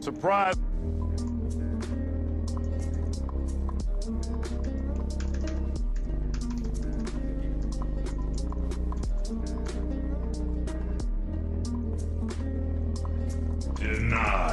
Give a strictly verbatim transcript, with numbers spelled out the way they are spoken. Surprise! Denied.